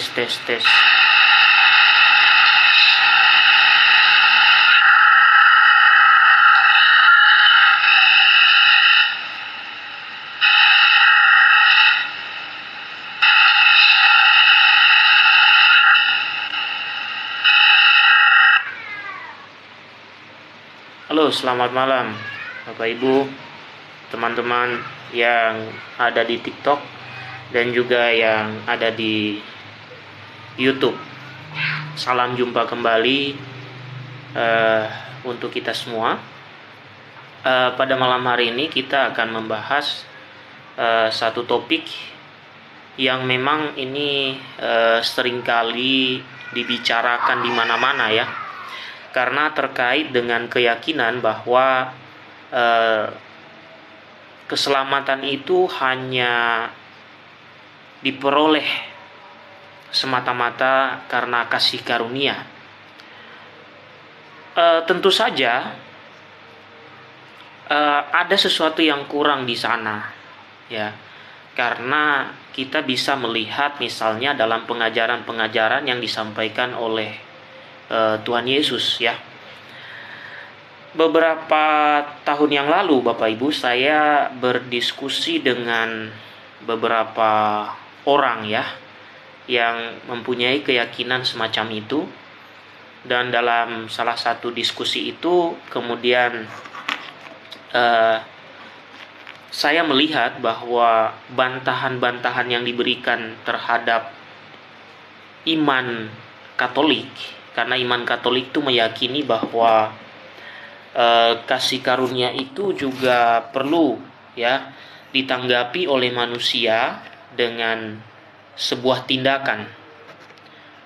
Tes. Halo, selamat malam Bapak Ibu, teman-teman yang ada di TikTok dan juga yang ada di YouTube. Salam jumpa kembali untuk kita semua. Pada malam hari ini kita akan membahas satu topik yang memang ini seringkali dibicarakan di mana-mana ya, karena terkait dengan keyakinan bahwa keselamatan itu hanya diperoleh semata-mata karena kasih karunia. Tentu saja ada sesuatu yang kurang di sana, ya, karena kita bisa melihat misalnya dalam pengajaran-pengajaran yang disampaikan oleh Tuhan Yesus, ya. Beberapa tahun yang lalu, Bapak Ibu, saya berdiskusi dengan beberapa orang, ya, yang mempunyai keyakinan semacam itu, dan dalam salah satu diskusi itu kemudian saya melihat bahwa bantahan-bantahan yang diberikan terhadap iman Katolik, karena iman Katolik itu meyakini bahwa kasih karunia itu juga perlu ya ditanggapi oleh manusia dengan sebuah tindakan,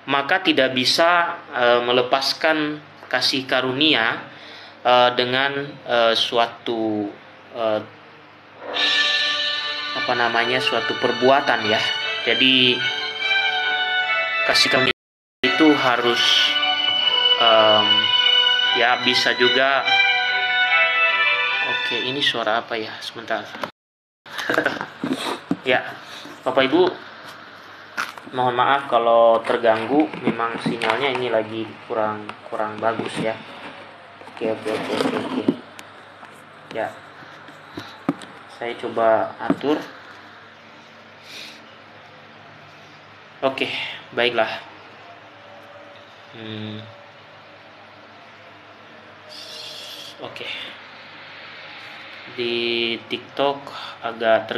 maka tidak bisa melepaskan kasih karunia dengan suatu suatu perbuatan ya. Jadi kasih karunia itu harus ya bisa juga. Oke, ini suara apa ya, sebentar ya Bapak Ibu, mohon maaf kalau terganggu, memang sinyalnya ini lagi kurang bagus ya. Oke. Ya, saya coba atur. Oke, baiklah. Oke. Di TikTok agak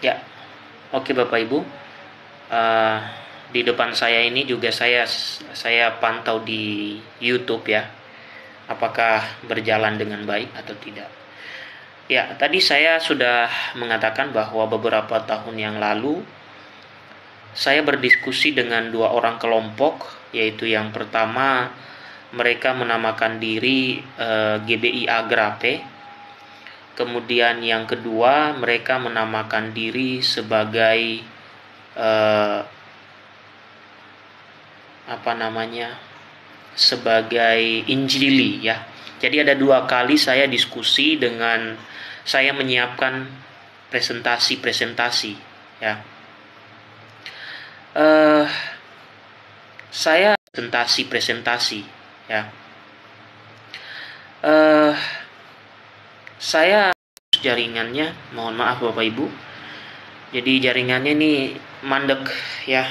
ya, oke Bapak Ibu, di depan saya ini juga saya pantau di YouTube ya, apakah berjalan dengan baik atau tidak. Ya, tadi saya sudah mengatakan bahwa beberapa tahun yang lalu saya berdiskusi dengan dua orang kelompok, yaitu yang pertama mereka menamakan diri GBI Agrape, kemudian yang kedua mereka menamakan diri sebagai sebagai Injili, ya. Jadi ada dua kali saya diskusi dengan, saya menyiapkan presentasi, ya. Saya jaringannya, mohon maaf Bapak Ibu. Jadi jaringannya ini mandek, ya.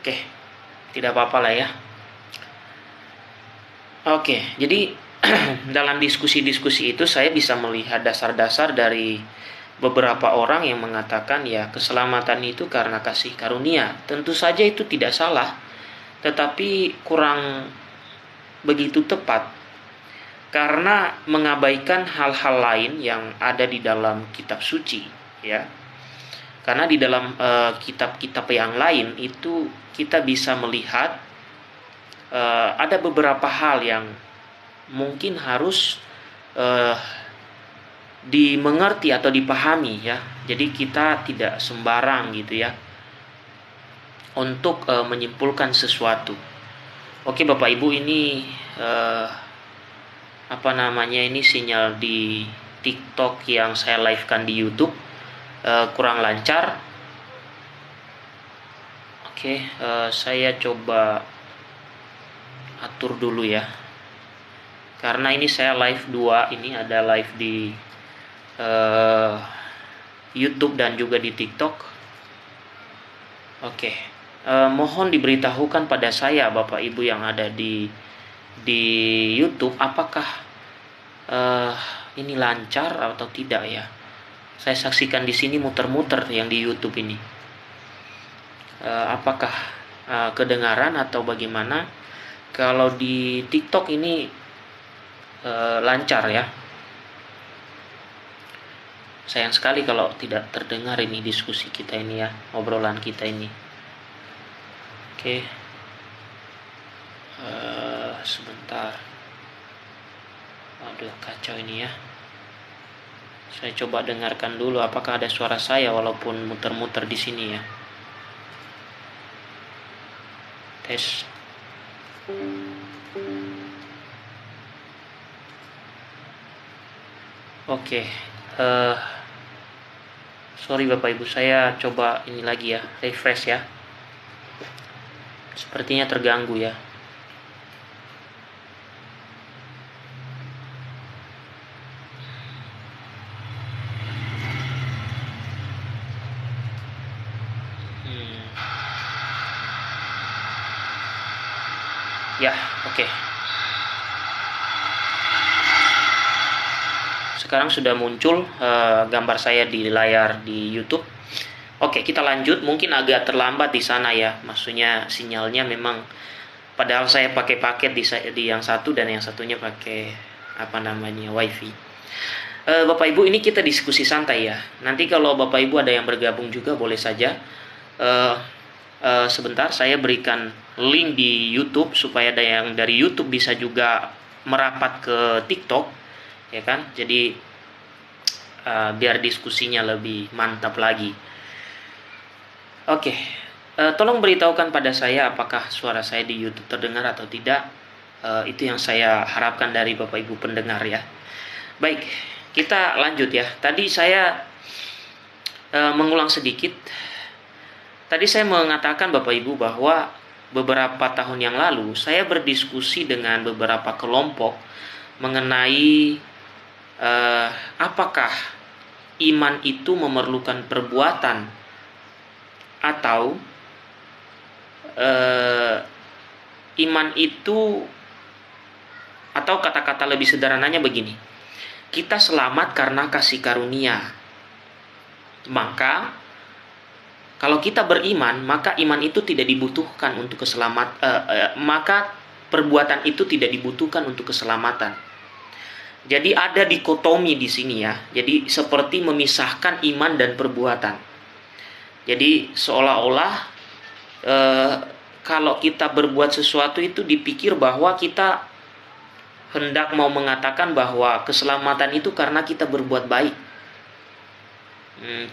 Oke, tidak apa-apa lah ya. Oke, jadi dalam diskusi-diskusi itu saya bisa melihat dasar-dasar dari beberapa orang yang mengatakan ya keselamatan itu karena kasih karunia. Tentu saja itu tidak salah, tetapi kurang begitu tepat karena mengabaikan hal-hal lain yang ada di dalam kitab suci, ya. Karena di dalam kitab-kitab yang lain itu kita bisa melihat ada beberapa hal yang mungkin harus dimengerti atau dipahami, ya. Jadi kita tidak sembarang gitu ya untuk menyimpulkan sesuatu. Oke Bapak Ibu, ini ini sinyal di TikTok yang saya live-kan di YouTube kurang lancar. Oke, saya coba atur dulu ya, karena ini saya live dua, ini ada live di YouTube dan juga di TikTok. Oke, mohon diberitahukan pada saya Bapak Ibu yang ada di YouTube apakah ini lancar atau tidak ya. Saya saksikan di sini muter-muter yang di YouTube ini, apakah kedengaran atau bagaimana. Kalau di TikTok ini lancar ya. Sayang sekali kalau tidak terdengar ini diskusi kita ini ya, obrolan kita ini. Oke, sebentar. Aduh, kacau ini ya. Saya coba dengarkan dulu apakah ada suara saya walaupun muter-muter di sini ya. Tes. Oke, sorry Bapak Ibu, saya coba ini lagi ya, refresh ya. Sepertinya terganggu ya. Ya, oke. Sekarang sudah muncul gambar saya di layar di YouTube. Oke, kita lanjut. Mungkin agak terlambat di sana ya. Maksudnya sinyalnya memang, padahal saya pakai paket di yang satu dan yang satunya pakai WiFi. Bapak Ibu, ini kita diskusi santai ya. Nanti kalau Bapak Ibu ada yang bergabung juga boleh saja. Sebentar, saya berikan link di YouTube supaya ada yang dari YouTube bisa juga merapat ke TikTok, ya kan? Jadi biar diskusinya lebih mantap lagi. Oke, tolong beritahukan pada saya apakah suara saya di YouTube terdengar atau tidak. Itu yang saya harapkan dari Bapak Ibu pendengar ya. Baik, kita lanjut ya. Tadi saya mengulang sedikit. Tadi saya mengatakan Bapak Ibu bahwa beberapa tahun yang lalu saya berdiskusi dengan beberapa kelompok mengenai apakah iman itu memerlukan perbuatan atau iman itu, atau kata-kata lebih sederhananya begini, kita selamat karena kasih karunia. Maka kalau kita beriman, maka iman itu tidak dibutuhkan untuk keselamatan, maka perbuatan itu tidak dibutuhkan untuk keselamatan. Jadi ada dikotomi di sini ya. Jadi seperti memisahkan iman dan perbuatan. Jadi seolah-olah kalau kita berbuat sesuatu itu dipikir bahwa kita hendak mau mengatakan bahwa keselamatan itu karena kita berbuat baik,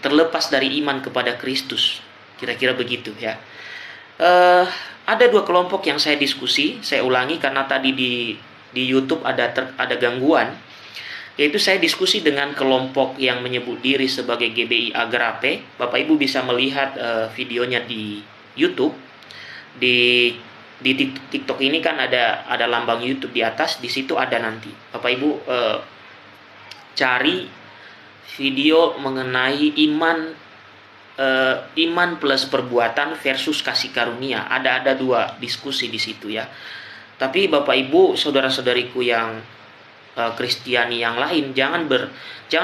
terlepas dari iman kepada Kristus. Kira-kira begitu ya. Ada dua kelompok yang saya diskusi. Saya ulangi karena tadi di YouTube ada gangguan. Yaitu saya diskusi dengan kelompok yang menyebut diri sebagai GBI Agrape. Bapak Ibu bisa melihat videonya di YouTube. Di TikTok ini kan ada lambang YouTube di atas. Di situ ada nanti. Bapak Ibu cari video mengenai iman plus perbuatan versus kasih karunia. Ada dua diskusi di situ ya. Tapi Bapak Ibu, saudara-saudariku yang Kristiani yang lain, jangan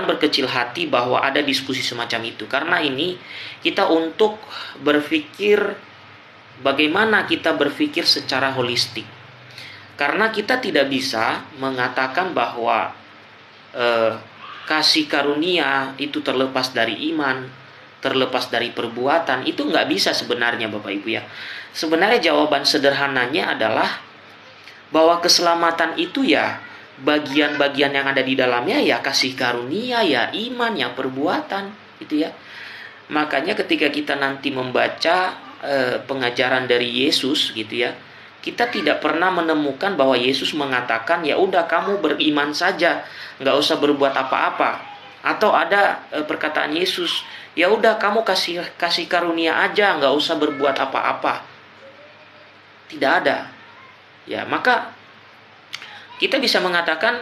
berkecil hati bahwa ada diskusi semacam itu. Karena ini kita untuk berpikir bagaimana kita berpikir secara holistik. Karena kita tidak bisa mengatakan bahwa kasih karunia itu terlepas dari iman, terlepas dari perbuatan. Itu nggak bisa sebenarnya, Bapak Ibu ya. Sebenarnya jawaban sederhananya adalah bahwa keselamatan itu ya bagian-bagian yang ada di dalamnya ya kasih karunia, ya iman, ya perbuatan gitu ya. Makanya ketika kita nanti membaca pengajaran dari Yesus gitu ya, kita tidak pernah menemukan bahwa Yesus mengatakan ya udah kamu beriman saja, nggak usah berbuat apa-apa. Atau ada perkataan Yesus, ya udah kamu kasih karunia aja, nggak usah berbuat apa-apa. Tidak ada. Ya, maka kita bisa mengatakan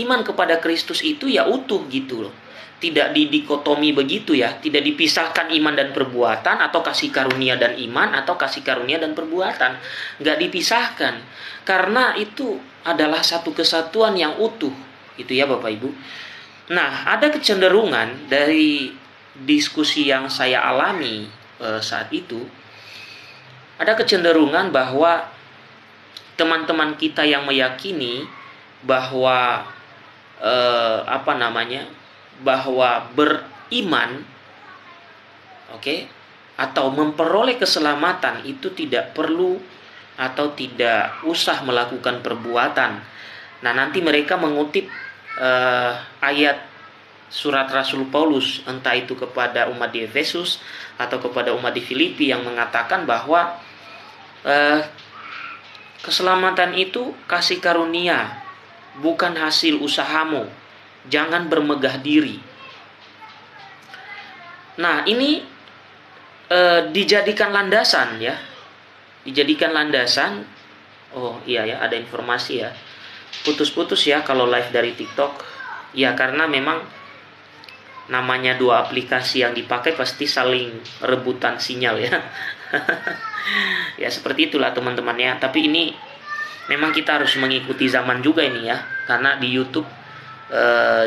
iman kepada Kristus itu ya utuh gitu loh. Tidak didikotomi begitu ya, tidak dipisahkan iman dan perbuatan, atau kasih karunia dan iman, atau kasih karunia dan perbuatan. Nggak dipisahkan. Karena itu adalah satu kesatuan yang utuh. Itu ya Bapak Ibu. Nah, ada kecenderungan dari diskusi yang saya alami saat itu, ada kecenderungan bahwa teman-teman kita yang meyakini bahwa bahwa beriman, atau memperoleh keselamatan itu tidak perlu atau tidak usah melakukan perbuatan. Nah, nanti mereka mengutip ayat surat Rasul Paulus, entah itu kepada umat di Efesus atau kepada umat di Filipi, yang mengatakan bahwa keselamatan itu kasih karunia, bukan hasil usahamu, jangan bermegah diri. Nah, ini dijadikan landasan ya, dijadikan landasan. Oh iya ya, ada informasi ya, putus-putus ya kalau live dari TikTok ya, karena memang namanya dua aplikasi yang dipakai pasti saling rebutan sinyal ya. Ya seperti itulah teman-teman ya. Tapi ini memang kita harus mengikuti zaman juga ini ya, karena di YouTube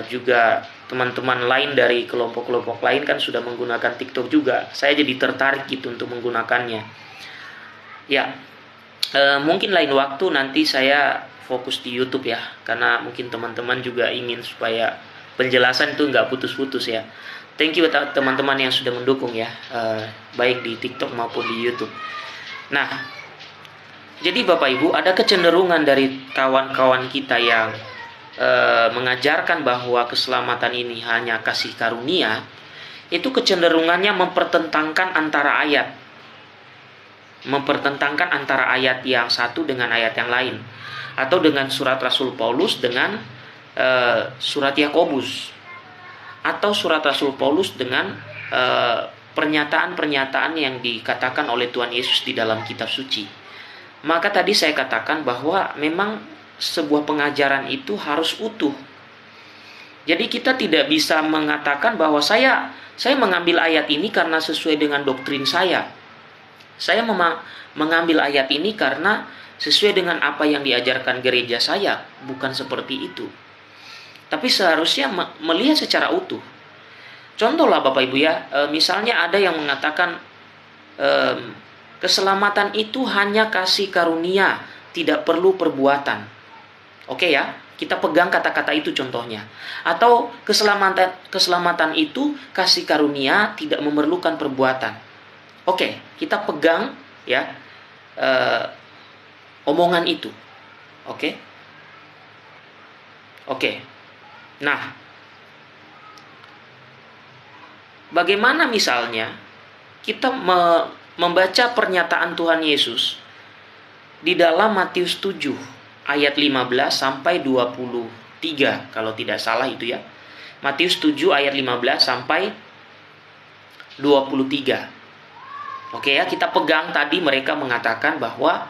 juga teman-teman lain dari kelompok-kelompok lain kan sudah menggunakan TikTok juga. Saya jadi tertarik gitu untuk menggunakannya ya. Mungkin lain waktu nanti saya fokus di YouTube ya, karena mungkin teman-teman juga ingin supaya penjelasan itu nggak putus-putus ya. Thank you teman-teman yang sudah mendukung ya, baik di TikTok maupun di YouTube. Nah, jadi Bapak Ibu, ada kecenderungan dari kawan-kawan kita yang mengajarkan bahwa keselamatan ini hanya kasih karunia, itu kecenderungannya mempertentangkan antara ayat yang satu dengan ayat yang lain, atau dengan surat Rasul Paulus dengan surat Yakobus, atau surat Rasul Paulus dengan pernyataan-pernyataan yang dikatakan oleh Tuhan Yesus di dalam kitab suci. Maka tadi saya katakan bahwa memang sebuah pengajaran itu harus utuh. Jadi kita tidak bisa mengatakan bahwa saya mengambil ayat ini karena sesuai dengan doktrin saya. Saya mengambil ayat ini karena sesuai dengan apa yang diajarkan gereja saya. Bukan seperti itu. Tapi seharusnya melihat secara utuh. Contohlah Bapak Ibu ya, misalnya ada yang mengatakan keselamatan itu hanya kasih karunia, tidak perlu perbuatan. Oke ya, Kita pegang kata-kata itu contohnya. Atau keselamatan itu kasih karunia tidak memerlukan perbuatan. Oke, kita pegang ya omongan itu. Oke. Nah, bagaimana misalnya kita membaca pernyataan Tuhan Yesus di dalam Matius 7 ayat 15 sampai 23 kalau tidak salah itu ya. Matius 7 ayat 15 sampai 23. Oke ya, kita pegang tadi mereka mengatakan bahwa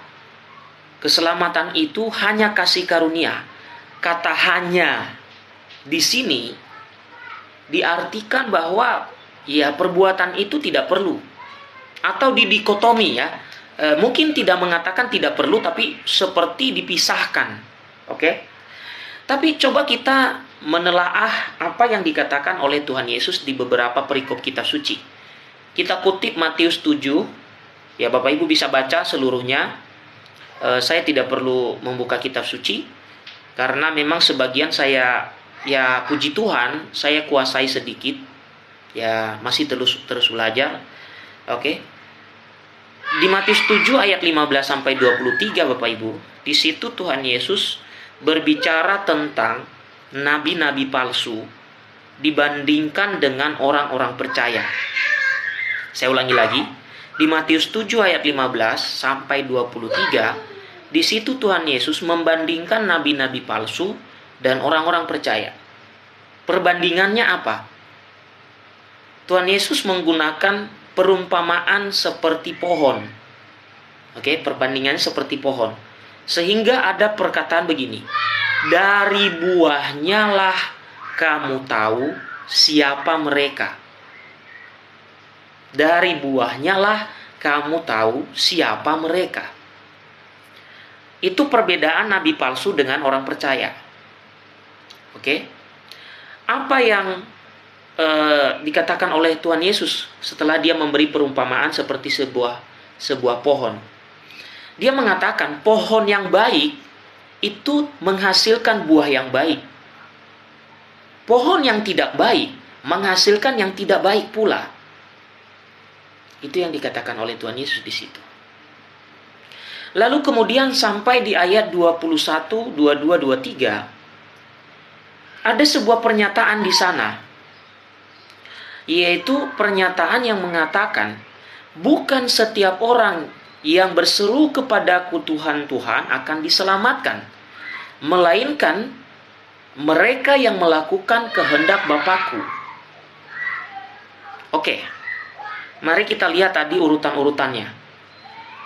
keselamatan itu hanya kasih karunia. Kata hanya di sini diartikan bahwa ya perbuatan itu tidak perlu. Atau di dikotomi ya. Mungkin tidak mengatakan tidak perlu, tapi seperti dipisahkan. Oke? Tapi coba kita menelaah apa yang dikatakan oleh Tuhan Yesus di beberapa perikop kitab suci. Kita kutip Matius 7. Ya, Bapak Ibu bisa baca seluruhnya. Saya tidak perlu membuka kitab suci. Karena memang sebagian saya, ya puji Tuhan, saya kuasai sedikit. Ya, masih terus belajar. Oke? Di Matius 7 ayat 15 sampai 23 Bapak Ibu, di situ Tuhan Yesus berbicara tentang nabi-nabi palsu dibandingkan dengan orang-orang percaya. Saya ulangi lagi, di Matius 7 ayat 15 sampai 23, di situ Tuhan Yesus membandingkan nabi-nabi palsu dan orang-orang percaya. Perbandingannya apa? Tuhan Yesus menggunakan perumpamaan seperti pohon. Oke, perbandingannya seperti pohon. Sehingga ada perkataan begini. Dari buahnya lah kamu tahu siapa mereka. Dari buahnya lah kamu tahu siapa mereka. Itu perbedaan nabi palsu dengan orang percaya. Oke. Apa yang dikatakan oleh Tuhan Yesus setelah dia memberi perumpamaan seperti sebuah pohon? Dia mengatakan pohon yang baik itu menghasilkan buah yang baik. Pohon yang tidak baik menghasilkan yang tidak baik pula. Itu yang dikatakan oleh Tuhan Yesus di situ. Lalu kemudian sampai di ayat 21, 22, 23 ada sebuah pernyataan di sana, yaitu pernyataan yang mengatakan, bukan setiap orang yang berseru kepadaku Tuhan, Tuhan akan diselamatkan, melainkan mereka yang melakukan kehendak Bapa-Ku. Oke, mari kita lihat tadi urutan-urutannya.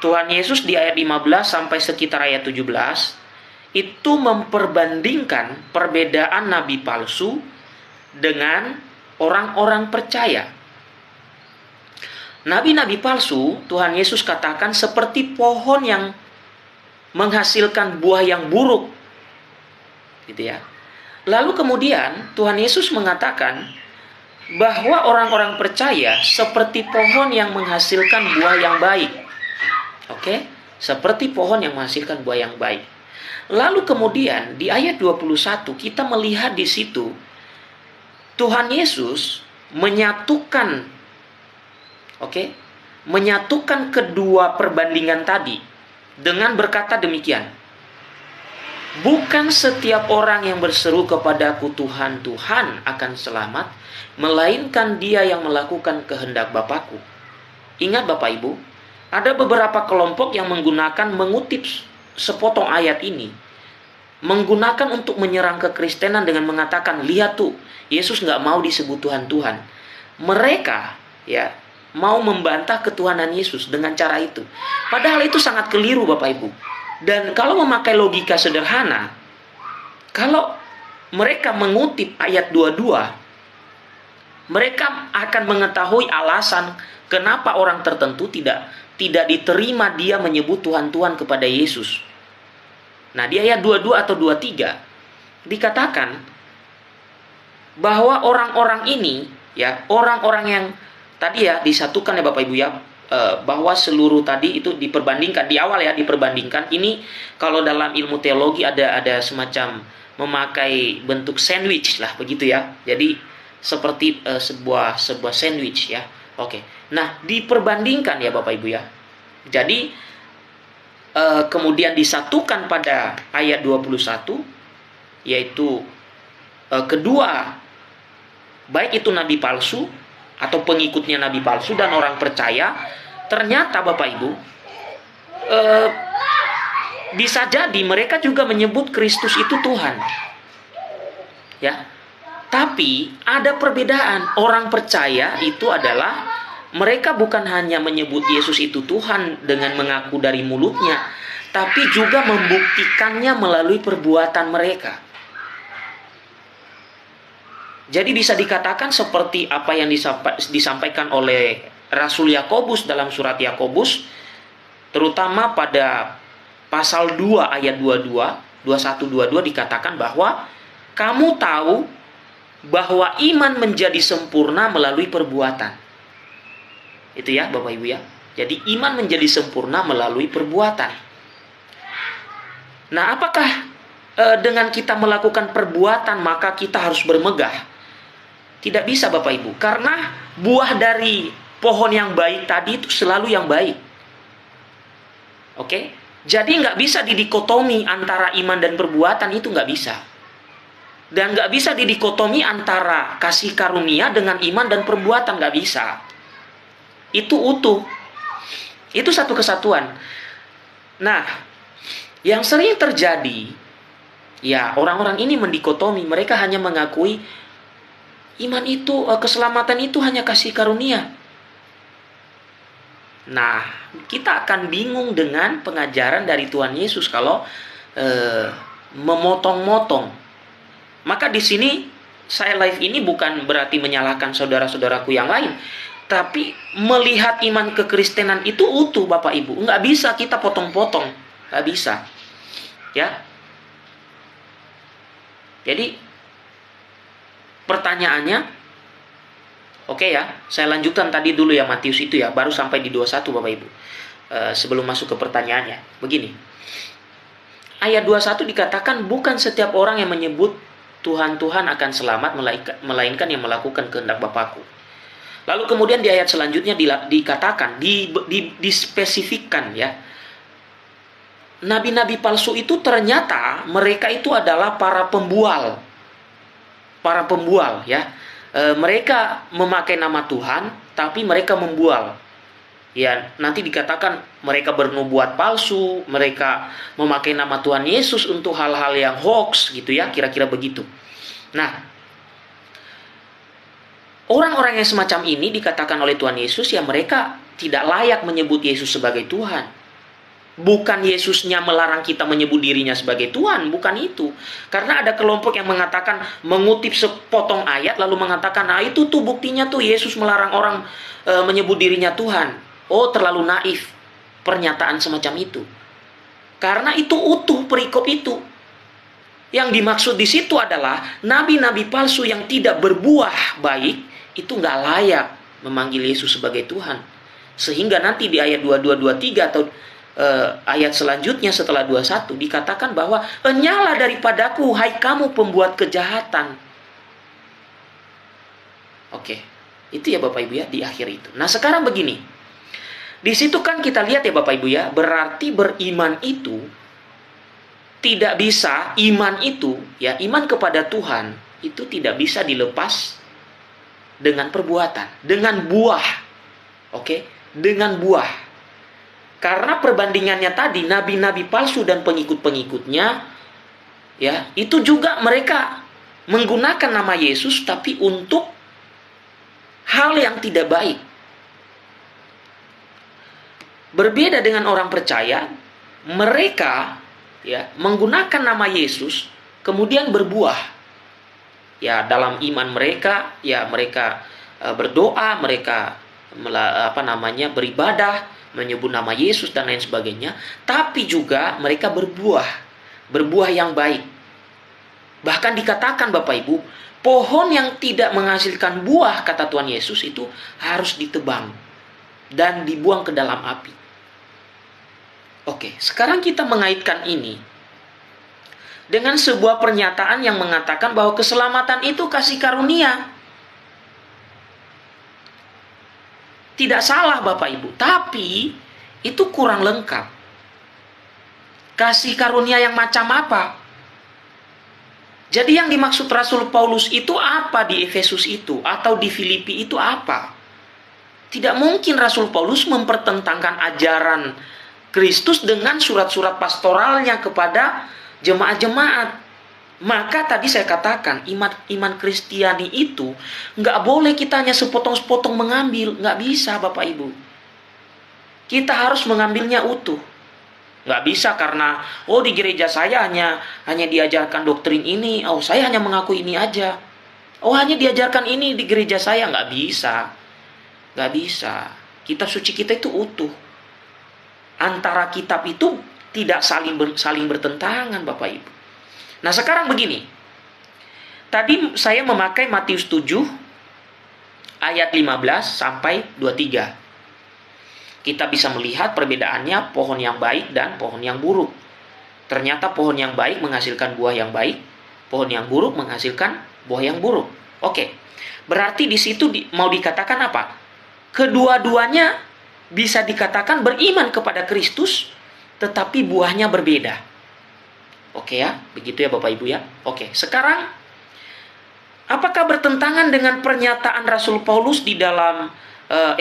Tuhan Yesus di ayat 15 sampai sekitar ayat 17, itu memperbandingkan perbedaan nabi palsu dengan orang-orang percaya. Nabi-nabi palsu, Tuhan Yesus katakan seperti pohon yang menghasilkan buah yang buruk. Gitu ya. Lalu kemudian Tuhan Yesus mengatakan bahwa orang-orang percaya seperti pohon yang menghasilkan buah yang baik. Oke? Seperti pohon yang menghasilkan buah yang baik. Lalu kemudian di ayat 21 kita melihat di situ Tuhan Yesus menyatukan kedua perbandingan tadi dengan berkata demikian. Bukan setiap orang yang berseru kepadaku Tuhan, Tuhan akan selamat, melainkan dia yang melakukan kehendak Bapa-Ku. Ingat Bapak Ibu, ada beberapa kelompok yang menggunakan mengutip sepotong ayat ini. Menggunakan untuk menyerang kekristenan dengan mengatakan, lihat tuh, Yesus nggak mau disebut Tuhan-Tuhan. Mereka ya mau membantah ketuhanan Yesus dengan cara itu. Padahal itu sangat keliru Bapak Ibu. Dan kalau memakai logika sederhana, kalau mereka mengutip ayat 22, mereka akan mengetahui alasan kenapa orang tertentu tidak diterima dia menyebut Tuhan-Tuhan kepada Yesus. Nah, di ayat 22 atau 23 dikatakan bahwa orang-orang ini ya, orang-orang yang tadi ya disatukan ya Bapak Ibu ya, bahwa seluruh tadi itu diperbandingkan di awal ya, diperbandingkan. Ini kalau dalam ilmu teologi ada semacam memakai bentuk sandwich lah begitu ya. Jadi seperti sebuah sandwich ya. Oke. Nah, diperbandingkan ya Bapak Ibu ya. Jadi kemudian disatukan pada ayat 21 yaitu kedua baik itu nabi palsu atau pengikutnya nabi palsu dan orang percaya, ternyata Bapak Ibu bisa jadi mereka juga menyebut Kristus itu Tuhan. Ya. Tapi ada perbedaan. Orang percaya itu adalah mereka bukan hanya menyebut Yesus itu Tuhan dengan mengaku dari mulutnya, tapi juga membuktikannya melalui perbuatan mereka. Jadi bisa dikatakan seperti apa yang disampaikan oleh Rasul Yakobus dalam surat Yakobus, terutama pada pasal 2 ayat 22, 21-22 dikatakan bahwa kamu tahu bahwa iman menjadi sempurna melalui perbuatan. Itu ya Bapak Ibu ya. Jadi iman menjadi sempurna melalui perbuatan. Nah, apakah dengan kita melakukan perbuatan maka kita harus bermegah? Tidak bisa Bapak Ibu, karena buah dari pohon yang baik tadi itu selalu yang baik. Oke? Jadi nggak bisa didikotomi antara iman dan perbuatan, itu nggak bisa. Dan nggak bisa didikotomi antara kasih karunia dengan iman dan perbuatan, nggak bisa. Itu utuh. Itu satu kesatuan. Nah, yang sering terjadi, ya orang-orang ini mendikotomi. Mereka hanya mengakui iman itu, keselamatan itu hanya kasih karunia. Nah, kita akan bingung dengan pengajaran dari Tuhan Yesus kalau memotong-motong. Maka di sini saya live ini bukan berarti menyalahkan saudara-saudaraku yang lain, tapi melihat iman kekristenan itu utuh Bapak Ibu. Nggak bisa kita potong-potong, nggak bisa, ya. Jadi pertanyaannya. Oke ya, saya lanjutkan tadi dulu ya Matius itu ya, baru sampai di 21 Bapak Ibu. Sebelum masuk ke pertanyaannya, begini. Ayat 21 dikatakan bukan setiap orang yang menyebut Tuhan-Tuhan akan selamat, melainkan yang melakukan kehendak Bapa-Ku. Lalu kemudian di ayat selanjutnya dikatakan, dispesifikkan ya. Nabi-nabi palsu itu ternyata mereka itu adalah para pembual. Para pembual ya. Mereka memakai nama Tuhan, tapi mereka membual. Ya, nanti dikatakan mereka bernubuat palsu, mereka memakai nama Tuhan Yesus untuk hal-hal yang hoax, gitu ya, kira-kira begitu. Nah, orang-orang yang semacam ini dikatakan oleh Tuhan Yesus, ya mereka tidak layak menyebut Yesus sebagai Tuhan. Bukan Yesusnya melarang kita menyebut dirinya sebagai Tuhan, bukan itu. Karena ada kelompok yang mengatakan, mengutip sepotong ayat lalu mengatakan, nah itu tuh buktinya tuh Yesus melarang orang menyebut dirinya Tuhan. Oh, terlalu naif pernyataan semacam itu. Karena itu utuh perikop itu. Yang dimaksud di situ adalah nabi-nabi palsu yang tidak berbuah baik itu nggak layak memanggil Yesus sebagai Tuhan. Sehingga nanti di ayat 22-23 atau ayat selanjutnya setelah 21 dikatakan bahwa enyala daripadaku hai kamu pembuat kejahatan. Oke, itu ya Bapak Ibu ya di akhir itu. Nah sekarang begini, di situ kan kita lihat ya Bapak Ibu ya, berarti beriman itu tidak bisa, iman itu ya, iman kepada Tuhan itu tidak bisa dilepas dengan perbuatan, dengan buah. Oke, dengan buah. Karena perbandingannya tadi, nabi-nabi palsu dan pengikut-pengikutnya, ya itu juga mereka menggunakan nama Yesus tapi untuk hal yang tidak baik. Berbeda dengan orang percaya, mereka ya menggunakan nama Yesus kemudian berbuah. Ya dalam iman mereka, ya mereka berdoa, mereka beribadah, menyebut nama Yesus dan lain sebagainya, tapi juga mereka berbuah yang baik. Bahkan dikatakan Bapak Ibu, pohon yang tidak menghasilkan buah kata Tuhan Yesus itu harus ditebang dan dibuang ke dalam api. Oke, sekarang kita mengaitkan ini dengan sebuah pernyataan yang mengatakan bahwa keselamatan itu kasih karunia. Tidak salah Bapak Ibu, tapi itu kurang lengkap. Kasih karunia yang macam apa? Jadi yang dimaksud Rasul Paulus itu apa di Efesus itu? Atau di Filipi itu apa? Tidak mungkin Rasul Paulus mempertentangkan ajaran Kristus dengan surat-surat pastoralnya kepada jemaat-jemaat. Maka tadi saya katakan, iman Kristiani itu nggak boleh kita hanya sepotong-sepotong mengambil. Nggak bisa Bapak Ibu. Kita harus mengambilnya utuh. Nggak bisa karena, oh di gereja saya hanya diajarkan doktrin ini, oh saya hanya mengaku ini aja, oh hanya diajarkan ini di gereja saya. Nggak bisa. Nggak bisa. Kitab suci kita itu utuh. Antara kitab itu tidak saling bertentangan Bapak Ibu. Nah sekarang begini, tadi saya memakai Matius 7 ayat 15-23. Kita bisa melihat perbedaannya pohon yang baik dan pohon yang buruk. Ternyata pohon yang baik menghasilkan buah yang baik, pohon yang buruk menghasilkan buah yang buruk. Oke, berarti di situ mau dikatakan apa? Kedua-duanya bisa dikatakan beriman kepada Kristus, tetapi buahnya berbeda. Oke ya, begitu ya Bapak Ibu ya. Oke, sekarang apakah bertentangan dengan pernyataan Rasul Paulus di dalam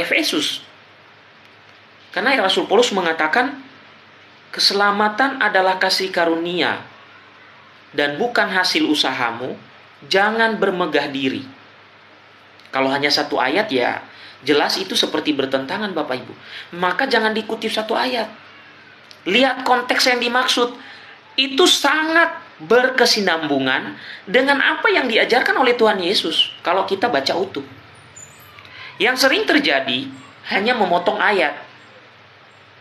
Efesus? Karena Rasul Paulus mengatakan keselamatan adalah kasih karunia dan bukan hasil usahamu, jangan bermegah diri. Kalau hanya satu ayat ya jelas itu seperti bertentangan Bapak Ibu. Maka jangan dikutip satu ayat. Lihat konteks yang dimaksud. Itu sangat berkesinambungan dengan apa yang diajarkan oleh Tuhan Yesus kalau kita baca utuh. Yang sering terjadi hanya memotong ayat.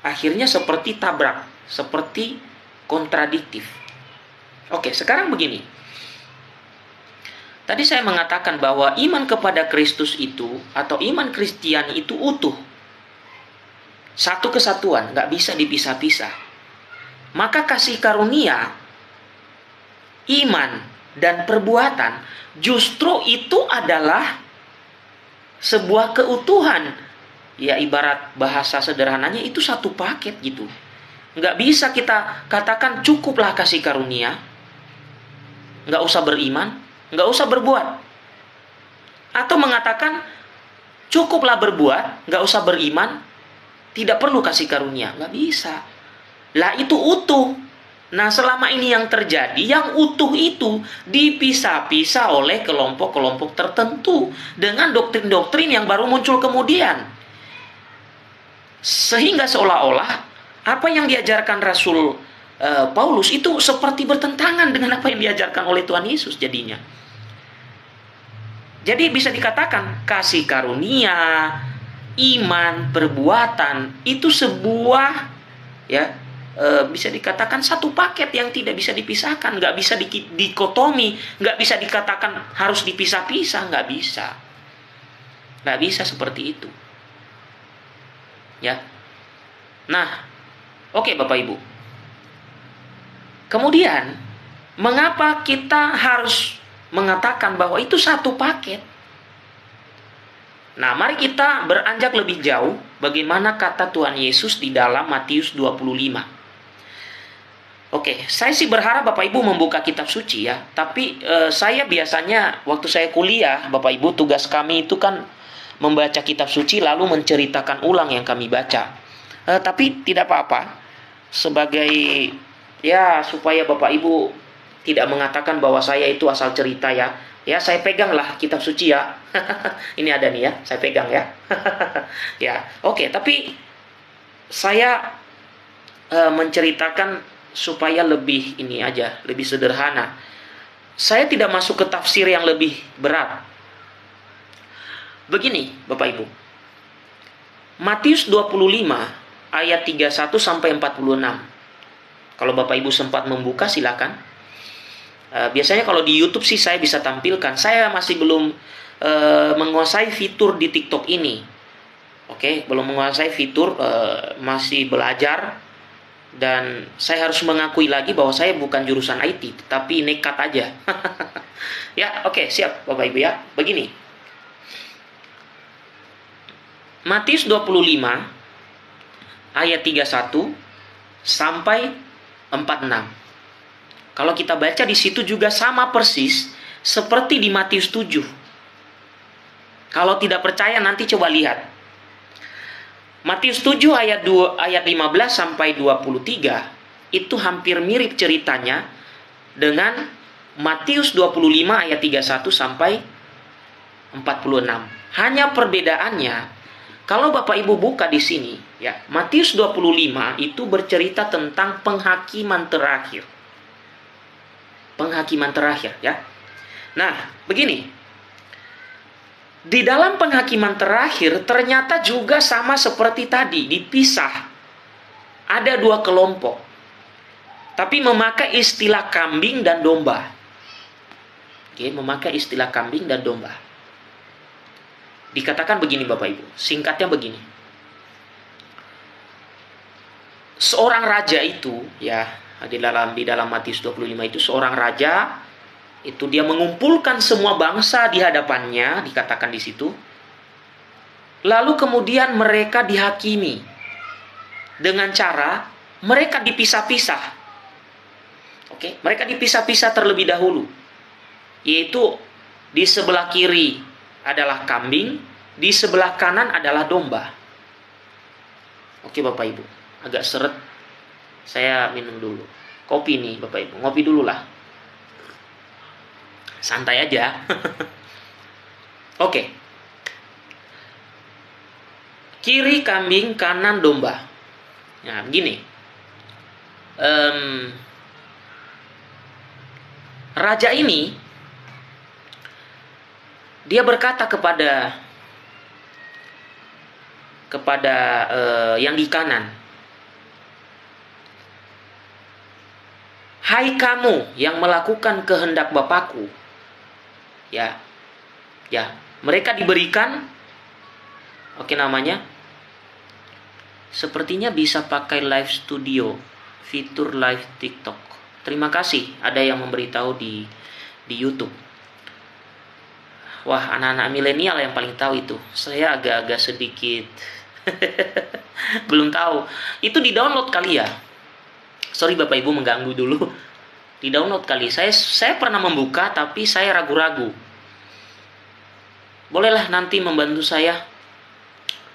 Akhirnya seperti tabrak, seperti kontradiktif. Oke, sekarang begini. Tadi saya mengatakan bahwa iman kepada Kristus itu, atau iman Kristiani itu utuh. Satu kesatuan, nggak bisa dipisah-pisah. Maka kasih karunia, iman, dan perbuatan, justru itu adalah sebuah keutuhan. Ya ibarat bahasa sederhananya itu satu paket gitu. Nggak bisa kita katakan cukuplah kasih karunia, nggak usah beriman, nggak usah berbuat. Atau mengatakan cukuplah berbuat, nggak usah beriman, tidak perlu kasih karunia. Nggak bisa. Lah itu utuh. Nah selama ini yang terjadi, yang utuh itu dipisah-pisah oleh kelompok-kelompok tertentu dengan doktrin-doktrin yang baru muncul kemudian. Sehingga seolah-olah apa yang diajarkan Rasul Paulus itu seperti bertentangan dengan apa yang diajarkan oleh Tuhan Yesus jadinya. Jadi bisa dikatakan kasih karunia, iman, perbuatan itu sebuah ya bisa dikatakan satu paket yang tidak bisa dipisahkan, nggak bisa dikotomi, nggak bisa dikatakan harus dipisah-pisah, nggak bisa, nggak bisa seperti itu. Ya, nah, oke, Bapak Ibu. Kemudian, mengapa kita harus mengatakan bahwa itu satu paket? Nah, mari kita beranjak lebih jauh bagaimana kata Tuhan Yesus di dalam Matius 25. Oke, saya sih berharap Bapak Ibu membuka kitab suci ya. Tapi saya biasanya waktu saya kuliah, Bapak Ibu, tugas kami itu kan membaca kitab suci lalu menceritakan ulang yang kami baca. Tapi tidak apa-apa. Sebagai ya supaya Bapak Ibu tidak mengatakan bahwa saya itu asal cerita ya. Ya saya peganglah kitab suci ya. Ini ada nih ya, saya pegang ya. Ya, oke, tapi saya menceritakan supaya lebih ini aja, lebih sederhana. Saya tidak masuk ke tafsir yang lebih berat. Begini, Bapak Ibu. Matius 25 ayat 31 sampai 46. Kalau Bapak Ibu sempat membuka silakan. Biasanya kalau di YouTube sih saya bisa tampilkan. Saya masih belum menguasai fitur di TikTok ini. Oke, belum menguasai fitur, masih belajar. Dan saya harus mengakui lagi bahwa saya bukan jurusan IT, tetapi nekat aja. Ya, oke, siap Bapak Ibu ya. Begini. Matius 25 ayat 31 sampai 46. Kalau kita baca di situ juga sama persis seperti di Matius 7. Kalau tidak percaya nanti coba lihat. Matius 7 ayat 15 sampai 23 itu hampir mirip ceritanya dengan Matius 25 ayat 31 sampai 46. Hanya perbedaannya, kalau Bapak Ibu buka di sini ya, Matius 25 itu bercerita tentang penghakiman terakhir. Penghakiman terakhir ya. Nah, begini. Di dalam penghakiman terakhir ternyata juga sama seperti tadi, dipisah. Ada dua kelompok. Tapi memakai istilah kambing dan domba. Oke, memakai istilah kambing dan domba. Dikatakan begini Bapak Ibu, singkatnya begini. Seorang raja itu ya, di dalam Matius 25 itu seorang raja itu dia mengumpulkan semua bangsa di hadapannya, dikatakan di situ. Lalu kemudian mereka dihakimi dengan cara mereka dipisah-pisah. Oke, mereka dipisah-pisah terlebih dahulu. Yaitu di sebelah kiri adalah kambing, di sebelah kanan adalah domba. Oke Bapak Ibu, agak seret. Saya minum dulu. Kopi nih Bapak Ibu, ngopi dulu lah. Santai aja. Oke. Kiri kambing, kanan domba. Nah begini, raja ini dia berkata kepada yang di kanan, "Hai kamu yang melakukan kehendak Bapakku." Ya. Mereka diberikan namanya. Sepertinya bisa pakai live studio, fitur live TikTok. Terima kasih ada yang memberitahu di YouTube. Wah, anak-anak milenial yang paling tahu itu. Saya agak-agak sedikit belum tahu. Itu di-download kali ya. Sorry Bapak Ibu mengganggu dulu. Di download kali. Saya pernah membuka tapi saya ragu-ragu. Bolehlah nanti membantu saya.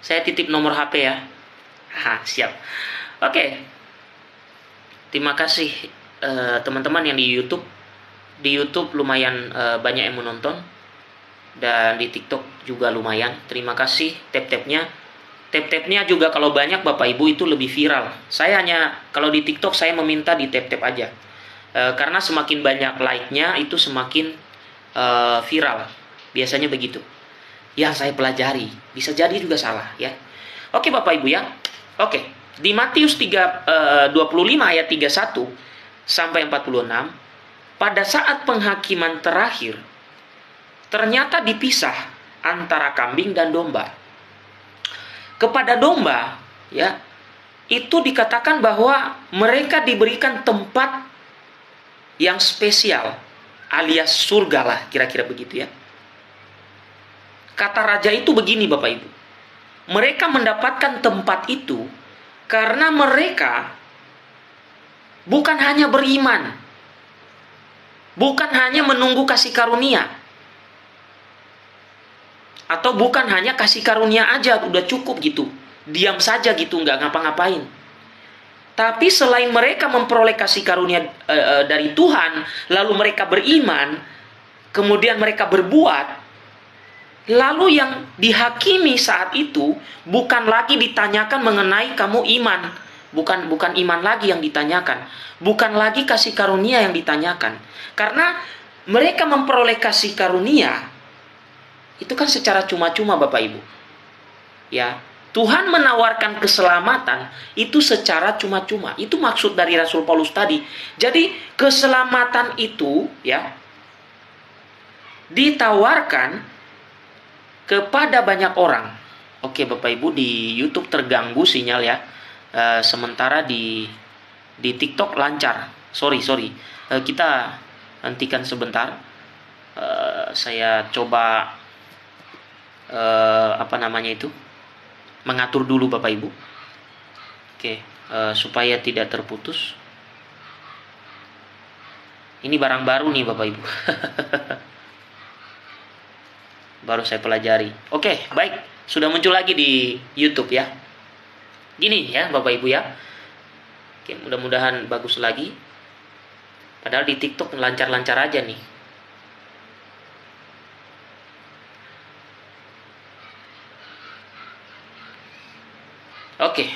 Saya titip nomor HP ya. Siap. Oke. Terima kasih teman-teman yang di YouTube. Di YouTube lumayan banyak yang menonton. Dan di TikTok juga lumayan. Terima kasih tap-tapnya. Tap-tapnya juga kalau banyak Bapak Ibu itu lebih viral. Saya hanya, kalau di TikTok saya meminta di tap-tap aja. Karena semakin banyak like-nya itu semakin viral. Biasanya begitu. Yang saya pelajari. Bisa jadi juga salah ya. Oke Bapak Ibu ya. Oke. Di Matius 25 ayat 31 sampai 46. Pada saat penghakiman terakhir. Ternyata dipisah antara kambing dan domba. Kepada domba, ya, itu dikatakan bahwa mereka diberikan tempat yang spesial, alias surga lah, kira-kira begitu ya. Kata raja itu begini Bapak Ibu, mereka mendapatkan tempat itu karena mereka bukan hanya beriman, bukan hanya menunggu kasih karunia, atau bukan hanya kasih karunia aja udah cukup gitu, diam saja gitu, nggak ngapa-ngapain. Tapi selain mereka memperoleh kasih karunia dari Tuhan, lalu mereka beriman, kemudian mereka berbuat, lalu yang dihakimi saat itu bukan lagi ditanyakan mengenai kamu iman, bukan iman lagi yang ditanyakan, bukan lagi kasih karunia yang ditanyakan, karena mereka memperoleh kasih karunia. Itu kan secara cuma-cuma Bapak Ibu. Ya, Tuhan menawarkan keselamatan itu secara cuma-cuma. Itu maksud dari Rasul Paulus tadi. Jadi keselamatan itu ya ditawarkan kepada banyak orang. Oke Bapak Ibu, di YouTube terganggu sinyal ya. Sementara di di TikTok lancar. Sorry, kita hentikan sebentar. Saya coba mengatur dulu Bapak Ibu. Oke, supaya tidak terputus. Ini barang baru nih Bapak Ibu. Baru saya pelajari. Oke, baik. Sudah muncul lagi di YouTube ya. Gini ya Bapak Ibu ya. Oke, mudah-mudahan bagus lagi. Padahal di TikTok lancar-lancar aja nih. Oke.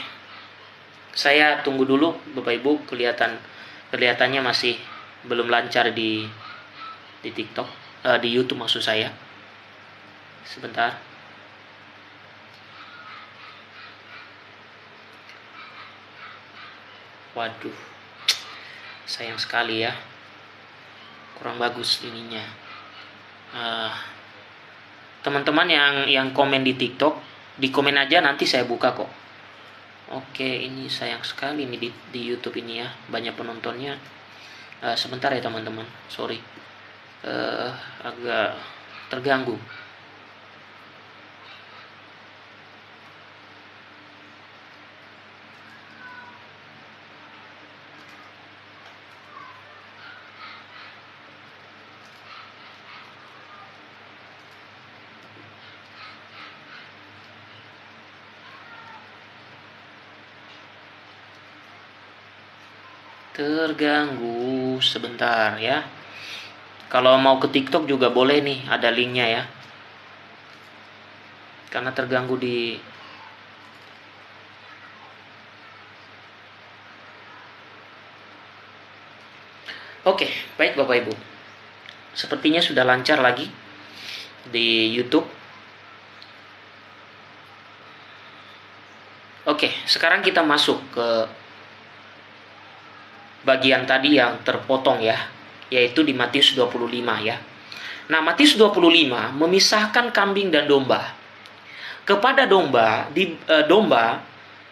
Saya tunggu dulu Bapak Ibu, kelihatannya masih belum lancar di TikTok, di YouTube maksud saya. Sebentar. Waduh, sayang sekali ya, kurang bagus ininya. Teman-teman yang komen di TikTok, di komen aja nanti saya buka kok. Oke, ini sayang sekali nih di YouTube ini ya, banyak penontonnya. Sebentar ya teman-teman, sorry, agak terganggu. Terganggu sebentar ya. Kalau mau ke TikTok juga boleh nih, ada linknya ya. Karena terganggu di Oke, baik Bapak Ibu. Sepertinya sudah lancar lagi di YouTube. Oke, sekarang kita masuk ke bagian tadi yang terpotong ya, yaitu di Matius 25 ya. Nah, Matius 25 memisahkan kambing dan domba. Kepada domba, domba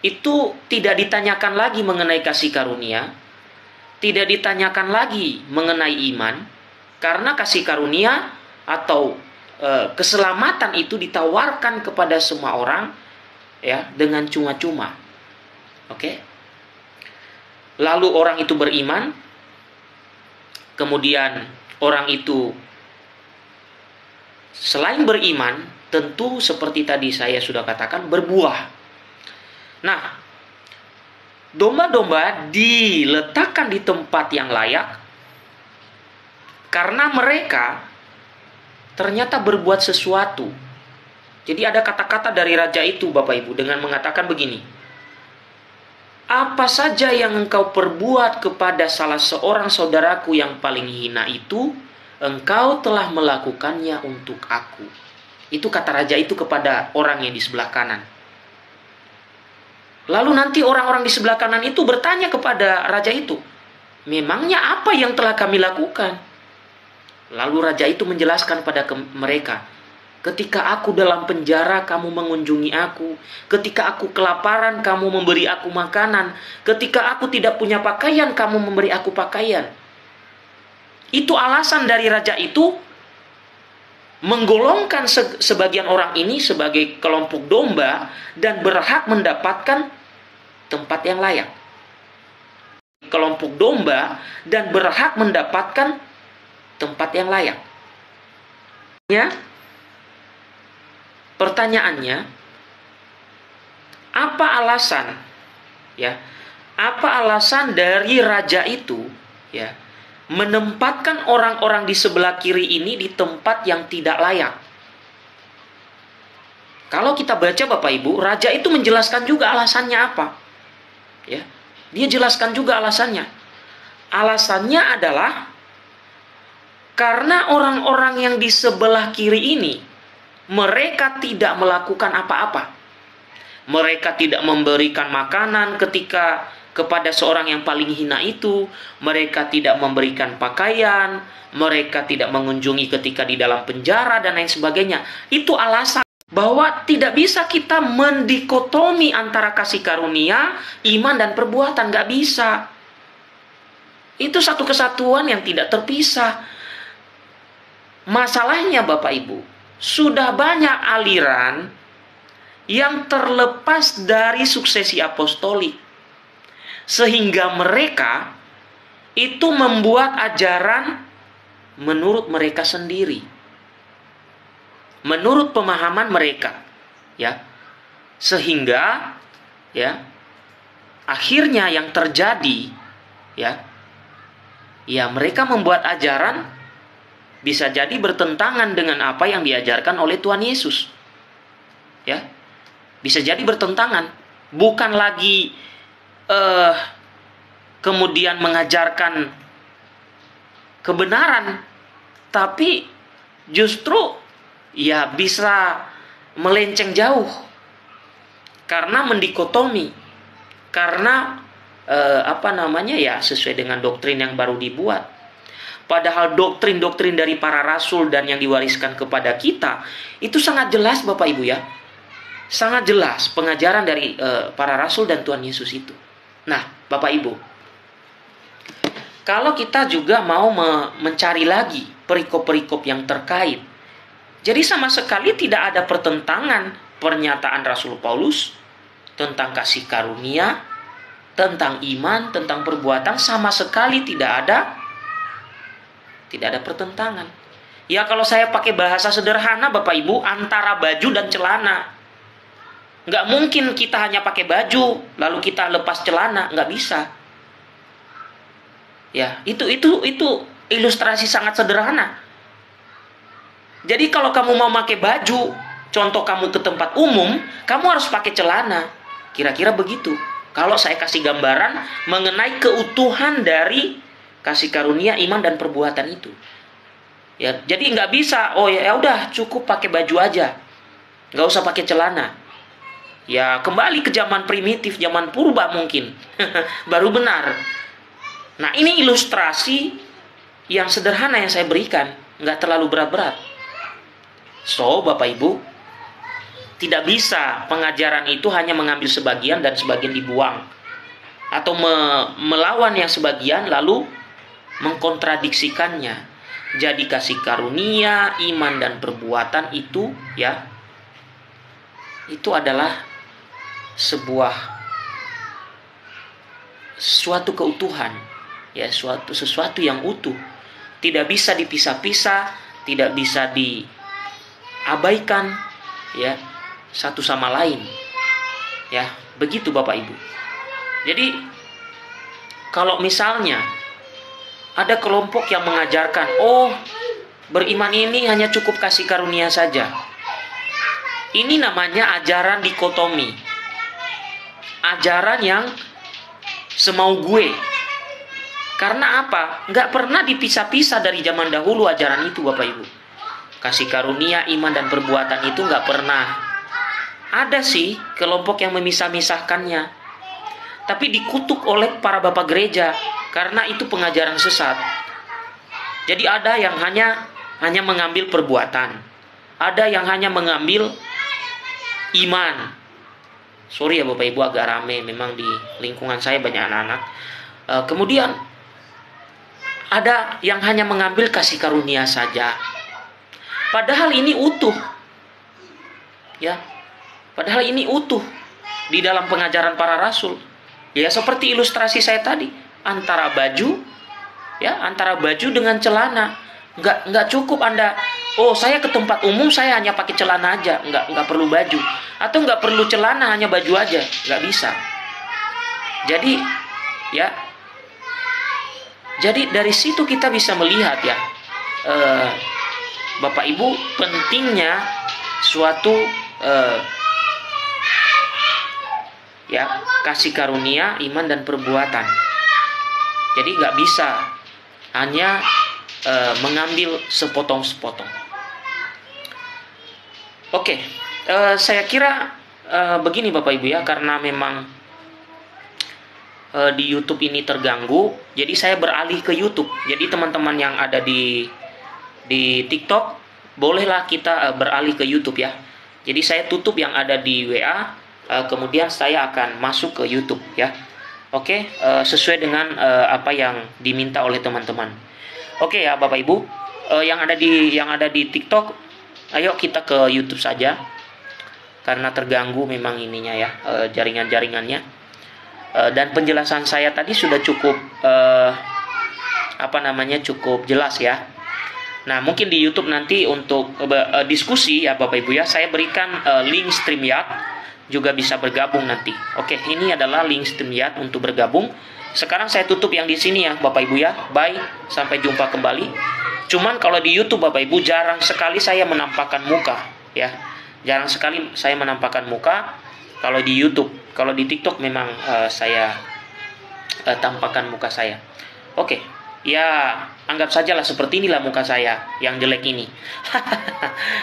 itu tidak ditanyakan lagi mengenai kasih karunia, tidak ditanyakan lagi mengenai iman, karena kasih karunia atau keselamatan itu ditawarkan kepada semua orang ya, dengan cuma-cuma. Oke? Lalu orang itu beriman, kemudian orang itu selain beriman, tentu seperti tadi saya sudah katakan, berbuah. Nah, domba-domba diletakkan di tempat yang layak, karena mereka ternyata berbuat sesuatu. Jadi ada kata-kata dari raja itu, Bapak Ibu, dengan mengatakan begini. Apa saja yang engkau perbuat kepada salah seorang saudaraku yang paling hina itu, engkau telah melakukannya untuk aku. Itu kata raja itu kepada orang yang di sebelah kanan. Lalu nanti orang-orang di sebelah kanan itu bertanya kepada raja itu, memangnya apa yang telah kami lakukan? Lalu raja itu menjelaskan pada mereka, ketika aku dalam penjara, kamu mengunjungi aku. Ketika aku kelaparan, kamu memberi aku makanan. Ketika aku tidak punya pakaian, kamu memberi aku pakaian. Itu alasan dari raja itu menggolongkan sebagian orang ini sebagai kelompok domba dan berhak mendapatkan tempat yang layak. Kelompok domba dan berhak mendapatkan tempat yang layak. Ya? Pertanyaannya, apa alasan dari raja itu ya menempatkan orang-orang di sebelah kiri ini di tempat yang tidak layak? Kalau kita baca Bapak Ibu, raja itu menjelaskan juga alasannya apa. Ya, dia jelaskan juga alasannya. Alasannya adalah karena orang-orang yang di sebelah kiri ini mereka tidak melakukan apa-apa. Mereka tidak memberikan makanan ketika kepada seorang yang paling hina itu. Mereka tidak memberikan pakaian. Mereka tidak mengunjungi ketika di dalam penjara dan lain sebagainya. Itu alasan bahwa tidak bisa kita mendikotomi antara kasih karunia, iman, dan perbuatan. Nggak bisa. Itu satu kesatuan yang tidak terpisah. Masalahnya Bapak Ibu, sudah banyak aliran yang terlepas dari suksesi apostolik, sehingga mereka itu membuat ajaran menurut mereka sendiri, menurut pemahaman mereka, ya. Sehingga ya akhirnya yang terjadi ya mereka membuat ajaran bisa jadi bertentangan dengan apa yang diajarkan oleh Tuhan Yesus. Ya. Bisa jadi bertentangan, bukan lagi kemudian mengajarkan kebenaran, tapi justru ya bisa melenceng jauh karena mendikotomi, karena sesuai dengan doktrin yang baru dibuat. Padahal doktrin-doktrin dari para rasul dan yang diwariskan kepada kita itu sangat jelas Bapak Ibu ya. Sangat jelas pengajaran dari para rasul dan Tuhan Yesus itu. Nah, Bapak Ibu, kalau kita juga mau mencari lagi perikop-perikop yang terkait, jadi sama sekali tidak ada pertentangan pernyataan Rasul Paulus tentang kasih karunia, tentang iman, tentang perbuatan, sama sekali tidak ada pertentangan. Ya kalau saya pakai bahasa sederhana Bapak Ibu, antara baju dan celana. Nggak mungkin kita hanya pakai baju lalu kita lepas celana, nggak bisa. Ya, itu ilustrasi sangat sederhana. Jadi kalau kamu mau pakai baju, contoh kamu ke tempat umum, kamu harus pakai celana. Kira-kira begitu. Kalau saya kasih gambaran mengenai keutuhan dari kasih karunia, iman dan perbuatan itu. Ya, jadi nggak bisa, oh ya udah cukup pakai baju aja, nggak usah pakai celana. Ya kembali ke zaman primitif, zaman purba mungkin baru benar. Nah ini ilustrasi yang sederhana yang saya berikan, nggak terlalu berat-berat. So Bapak Ibu, tidak bisa pengajaran itu hanya mengambil sebagian dan sebagian dibuang, atau melawan yang sebagian lalu mengkontradiksikannya. Jadi kasih karunia, iman dan perbuatan itu ya, itu adalah suatu keutuhan, ya sesuatu yang utuh, tidak bisa dipisah-pisah, tidak bisa diabaikan, ya satu sama lain, ya begitu Bapak Ibu. Jadi kalau misalnya ada kelompok yang mengajarkan, oh beriman ini hanya cukup kasih karunia saja, ini namanya ajaran dikotomi, ajaran yang semau gue. Karena apa? Nggak pernah dipisah-pisah dari zaman dahulu ajaran itu Bapak Ibu. Kasih karunia, iman dan perbuatan itu nggak pernah. Ada sih kelompok yang memisah-misahkannya, tapi dikutuk oleh para bapak gereja karena itu pengajaran sesat. Jadi ada yang hanya mengambil perbuatan, ada yang hanya mengambil iman. Sorry ya Bapak Ibu agak rame, memang di lingkungan saya banyak anak-anak. Kemudian ada yang hanya mengambil kasih karunia saja. Padahal ini utuh. Ya. Padahal ini utuh di dalam pengajaran para rasul. Ya seperti ilustrasi saya tadi, antara baju dengan celana. Enggak cukup Anda, oh saya ke tempat umum saya hanya pakai celana aja, enggak perlu baju, atau enggak perlu celana hanya baju aja, enggak bisa. Jadi ya, jadi dari situ kita bisa melihat ya, Bapak Ibu, pentingnya suatu kasih karunia, iman dan perbuatan. Jadi nggak bisa hanya mengambil sepotong-sepotong. Oke, saya kira begini Bapak Ibu ya, karena memang di YouTube ini terganggu, jadi saya beralih ke YouTube. Jadi teman-teman yang ada di TikTok, bolehlah kita beralih ke YouTube ya. Jadi saya tutup yang ada di WA, kemudian saya akan masuk ke YouTube ya. Oke, sesuai dengan apa yang diminta oleh teman-teman. Oke ya Bapak Ibu, yang ada di TikTok, ayo kita ke YouTube saja karena terganggu memang ininya ya, jaringan-jaringannya. Dan penjelasan saya tadi sudah cukup cukup jelas ya. Nah, mungkin di YouTube nanti untuk diskusi ya Bapak Ibu ya, saya berikan link StreamYard, juga bisa bergabung nanti. Oke, ini adalah link StreamYard untuk bergabung. Sekarang saya tutup yang di sini ya Bapak Ibu ya. Bye, sampai jumpa kembali. Cuman kalau di YouTube Bapak Ibu jarang sekali saya menampakkan muka ya. Jarang sekali saya menampakkan muka kalau di YouTube. Kalau di TikTok memang saya tampakkan muka saya. Oke. Ya, anggap sajalah seperti inilah muka saya yang jelek ini.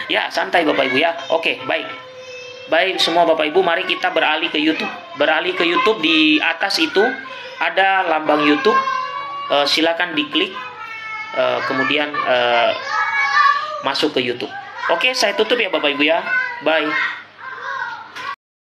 Ya, santai Bapak Ibu ya. Oke, baik. Baik semua Bapak Ibu, mari kita beralih ke YouTube. Beralih ke YouTube, di atas itu ada lambang YouTube. Silakan diklik, kemudian masuk ke YouTube. Oke, saya tutup ya Bapak Ibu ya. Bye.